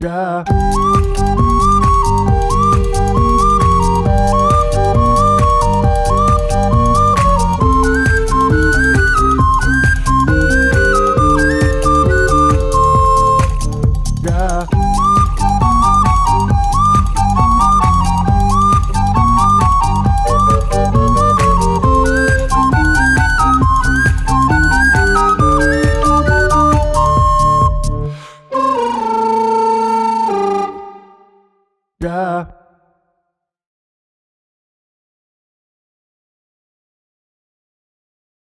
Da.